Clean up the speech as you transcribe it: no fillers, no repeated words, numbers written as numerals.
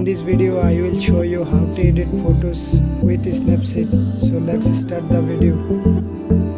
In this video I will show you how to edit photos with Snapseed. So let's start the video.